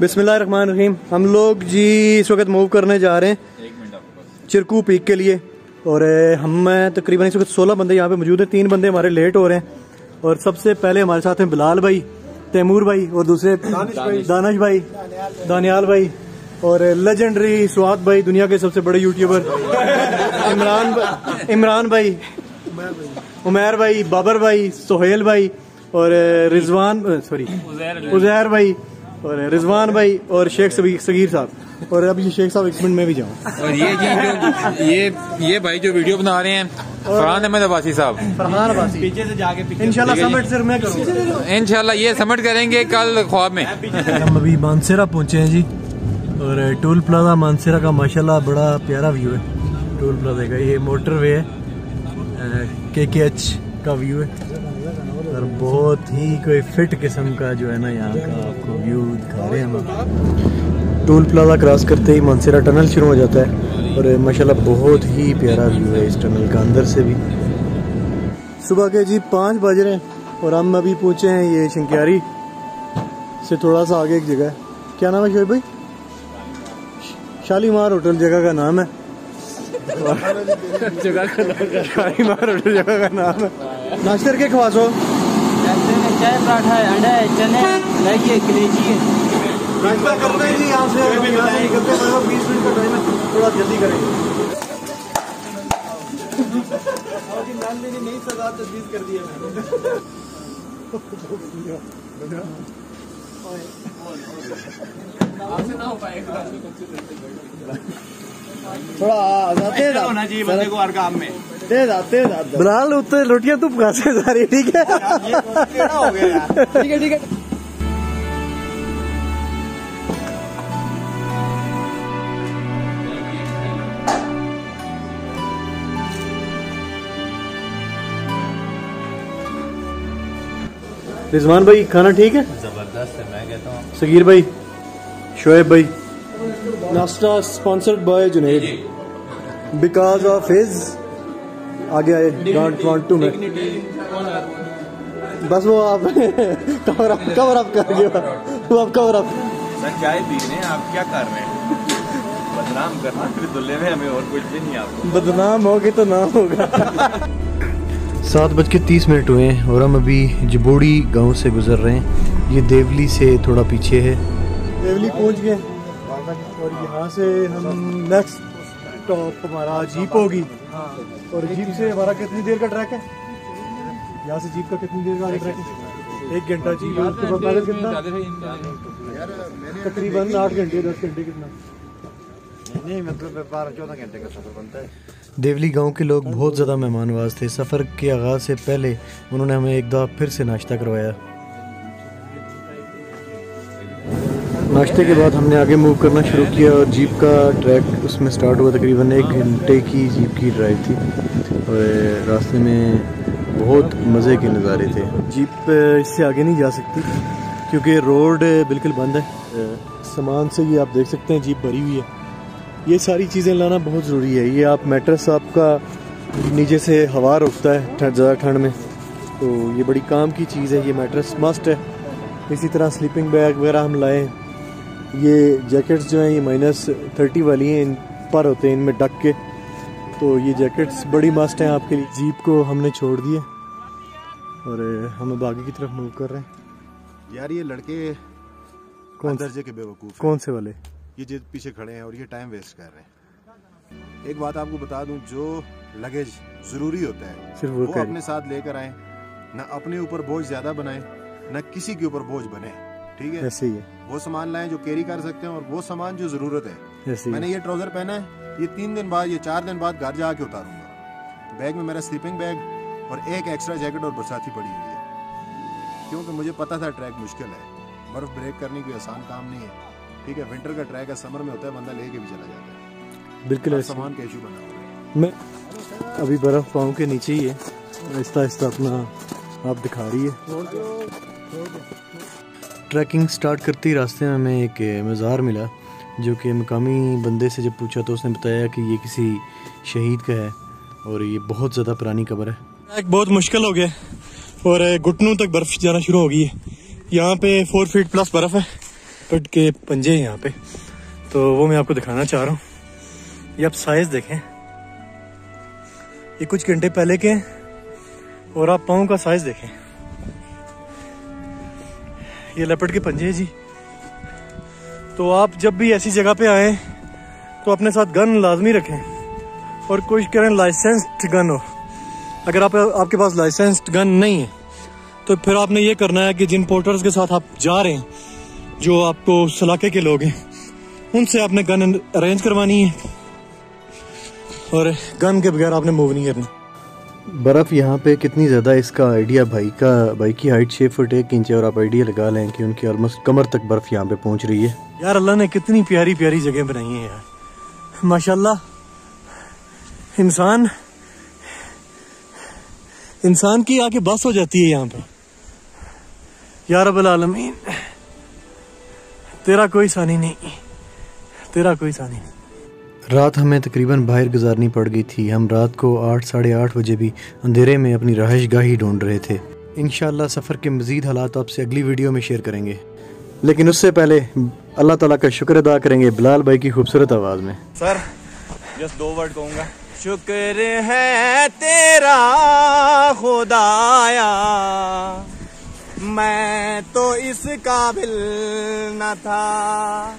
बिस्मिल्लाहिर्रहमानिर्रहीम। हम लोग जी इस वक्त मूव करने जा रहे हैं चिरकू पीक के लिए और हमें तकरीबन इस वक्त 16 बंदे यहाँ पे मौजूद हैं। 3 बंदे हमारे लेट हो रहे हैं और सबसे पहले हमारे साथ हैं बिलाल भाई, तैमूर भाई और दूसरे दानिश भाई, दानियाल भाई और लेजेंडरी स्वाद भाई, दुनिया के सबसे बड़े यूट्यूबर इमरान भाई, उमैर भाई, बाबर भाई, सोहेल भाई और रिजवान सॉरी उजहर भाई और रिजवान भाई और शेख सगीर साहब। और अब ये शेख साहब एक मिनट में भी जाऊँ। और ये जी ये भाई जो वीडियो बना रहे हैं फरहान दबासी साहब, फरहान दबासी पीछे से जाके इंशाल्लाह ये समिट करेंगे कल ख्वाब में। हम अभी मानसेरा पहुँचे हैं जी और टोल प्लाजा मानसेरा का माशाल्लाह बड़ा प्यारा व्यू है। टोल प्लाजा का ये मोटरवे है, KKH का व्यू है और बहुत ही कोई फिट किस्म का जो है ना यहाँ का आपको व्यू दिखा रहे हैं हम। टोल प्लाजा क्रॉस करते ही मानसेरा टनल शुरू हो जाता है और माशाल्लाह बहुत ही प्यारा व्यू है इस टनल का अंदर से भी। सुबह के जी 5 बज रहे हैं और हम अभी पहुँचे हैं ये शंकियारी से थोड़ा सा आगे एक जगह है, क्या नाम है शोएब भाई? शालीमार होटल जगह का नाम है। शालीमार होटल जगह का नाम है। नाश्ते के ख्वासो चाय पराठा है, अंडा है, चने है, कलेजी है। नाश्ता करते जी यहाँ से निकलते 20 मिनट का टाइम है, थोड़ा जल्दी करेंगे। नहीं सजा तजवीज़ कर दिया मैंने। थोड़ा जी बंदे को हर काम में बिलाल उतने रोटियां तुम खा से सारी ठीक है ठीक है ठीक है। रिजवान भाई खाना ठीक है, जबरदस्त है मैं कहता हूँ। सगीर भाई, शोएब भाई, नाश्ता sponsored by Junaid because of his आगे आए डोंट वांट टू मैं बस वो आप कवर अप कर दिया, वो आप कवर अप चाय पी रहे हैं, आप क्या कर रहे हैं? बदनाम करना फिर दुल्हे में हमें और कुछ भी नहीं आता, बदनाम होगी तो ना होगा। 7:30 हुए हैं और हम अभी जबोड़ी गांव से गुजर रहे हैं, ये देवली से थोड़ा पीछे है। देवली पहुंच गए और यहाँ से हम नेक्स्ट स्टॉप हमारा जीप होगी और जीप से हमारा कितनी देर का ट्रैक है? यहाँ से जीप का कितनी देर का ट्रैक है? 1 घंटा जीप और कितना तकरीबन 8 घंटे 10 घंटे कितना नहीं मतलब 12-14 घंटे का सफर बनता है। देवली गांव के लोग बहुत ज़्यादा मेहमानवाज थे। सफ़र के आगाज़ से पहले उन्होंने हमें एक दफ़ा फिर से नाश्ता करवाया। नाश्ते के बाद हमने आगे मूव करना शुरू किया और जीप का ट्रैक उसमें स्टार्ट हुआ। तकरीबन 1 घंटे की जीप की ड्राइव थी और रास्ते में बहुत मज़े के नज़ारे थे। जीप इससे आगे नहीं जा सकती क्योंकि रोड बिल्कुल बंद है। सामान से ये आप देख सकते हैं जीप भरी हुई है। ये सारी चीज़ें लाना बहुत ज़रूरी है। ये आप मैट्रेस आपका नीचे से हवा रोकता है ज़्यादा ठंड में, तो ये बड़ी काम की चीज़ है, ये मैट्रेस मस्ट है। इसी तरह स्लीपिंग बैग वगैरह हम लाएँ। ये जैकेट्स जो हैं ये -30 वाली हैं, इन पर होते हैं इनमें ढक के, तो ये जैकेट्स बड़ी मस्ट हैं आपके लिए। जीप को हमने छोड़ दिया और हम अब आगे की तरफ मूव कर रहे हैं। यार ये लड़के कौन दर्जे के बेवकूफ़, कौन से वाले ये जो पीछे खड़े हैं और ये टाइम वेस्ट कर रहे हैं। एक बात आपको बता दूं, जो लगेज जरूरी होता है सिर्फ वो अपने साथ लेकर आए, ना अपने ऊपर बोझ ज्यादा बनाएं, ना किसी के ऊपर बोझ बने, ठीक है? ऐसे ही है। वो सामान लाएं जो कैरी कर सकते हैं और वो सामान जो जरूरत है। मैंने ये ट्राउजर पहना है, ये 3 दिन बाद या 4 दिन बाद घर जाके उतारूंगा। बैग में मेरा स्लीपिंग बैग और एक एक्स्ट्रा जैकेट और बरसाती पड़ी हुई है, क्योंकि मुझे पता था ट्रैक मुश्किल है। बर्फ ब्रेक करनी कोई आसान काम नहीं है, ठीक है? विंटर का ट्रैक है, समर में होता है, बंदा लेके भी चला जाता है। बिल्कुल ऐसा सामान का इशू बना हुआ है। मैं अभी बर्फ पाँव के नीचे ही है, आहिस्ता आहिस्ता अपना आप दिखा रही है। ट्रैकिंग स्टार्ट करते ही रास्ते में हमें एक मज़ार मिला, जो कि मकामी बंदे से जब पूछा तो उसने बताया कि ये किसी शहीद का है और ये बहुत ज़्यादा पुरानी कब्र है। ट्रैक बहुत मुश्किल हो गया और घुटनों तक बर्फ जाना शुरू हो गई है। यहाँ पे 4 फीट+ बर्फ है लेपर्ड के पंजे हैं यहाँ पे, तो वो मैं आपको दिखाना चाह रहा हूँ। ये आप साइज़ देखें, ये कुछ घंटे पहले के, और आप पाँव का साइज़ देखें। ये लेपर्ड के पंजे हैं जी। तो आप जब भी ऐसी जगह पे आएँ तो अपने साथ गन लाजमी रखें, और कोशिश करें लाइसेंस्ड गन हो। अगर आपके पास लाइसेंस्ड गन नहीं है तो फिर आपने ये करना है कि जिन पोर्टर्स के साथ आप जा रहे हैं, जो आपको सलाके के लोग हैं, उनसे आपने गन अरेंज करवानी है, और गन के बगैर आपने मूव नहीं करना। बर्फ़ यहाँ पे कितनी ज़्यादा, इसका आइडिया भाई की हाइट 6 फुट 1 इंच है, और आप आइडिया लगा लें कि उनकी ऑलमोस्ट कमर तक बर्फ़ यहाँ पे पहुँच रही है। यार अल्लाह ने कितनी प्यारी प्यारी जगह बनाई है यार, माशाल्लाह। इंसान की आके बस हो जाती है यहाँ पे। या रब्बल आलमीन, तेरा कोई सानी नहीं, तेरा कोई सानी नहीं। रात हमें तकरीबन बाहर गुजारनी पड़ गई थी। हम रात को 8, साढ़े 8 बजे भी अंधेरे में अपनी रहाइशगाह ही ढूंढ रहे थे। इंशाअल्लाह सफ़र के मज़ीद हालात आपसे अगली वीडियो में शेयर करेंगे, लेकिन उससे पहले अल्लाह ताला का शुक्र अदा करेंगे बिलाल भाई की खूबसूरत आवाज़ में। सर बस 2 वर्ड कहूँगा, शुक्र है तेरा खुदाया, मैं तो इस काबिल न था।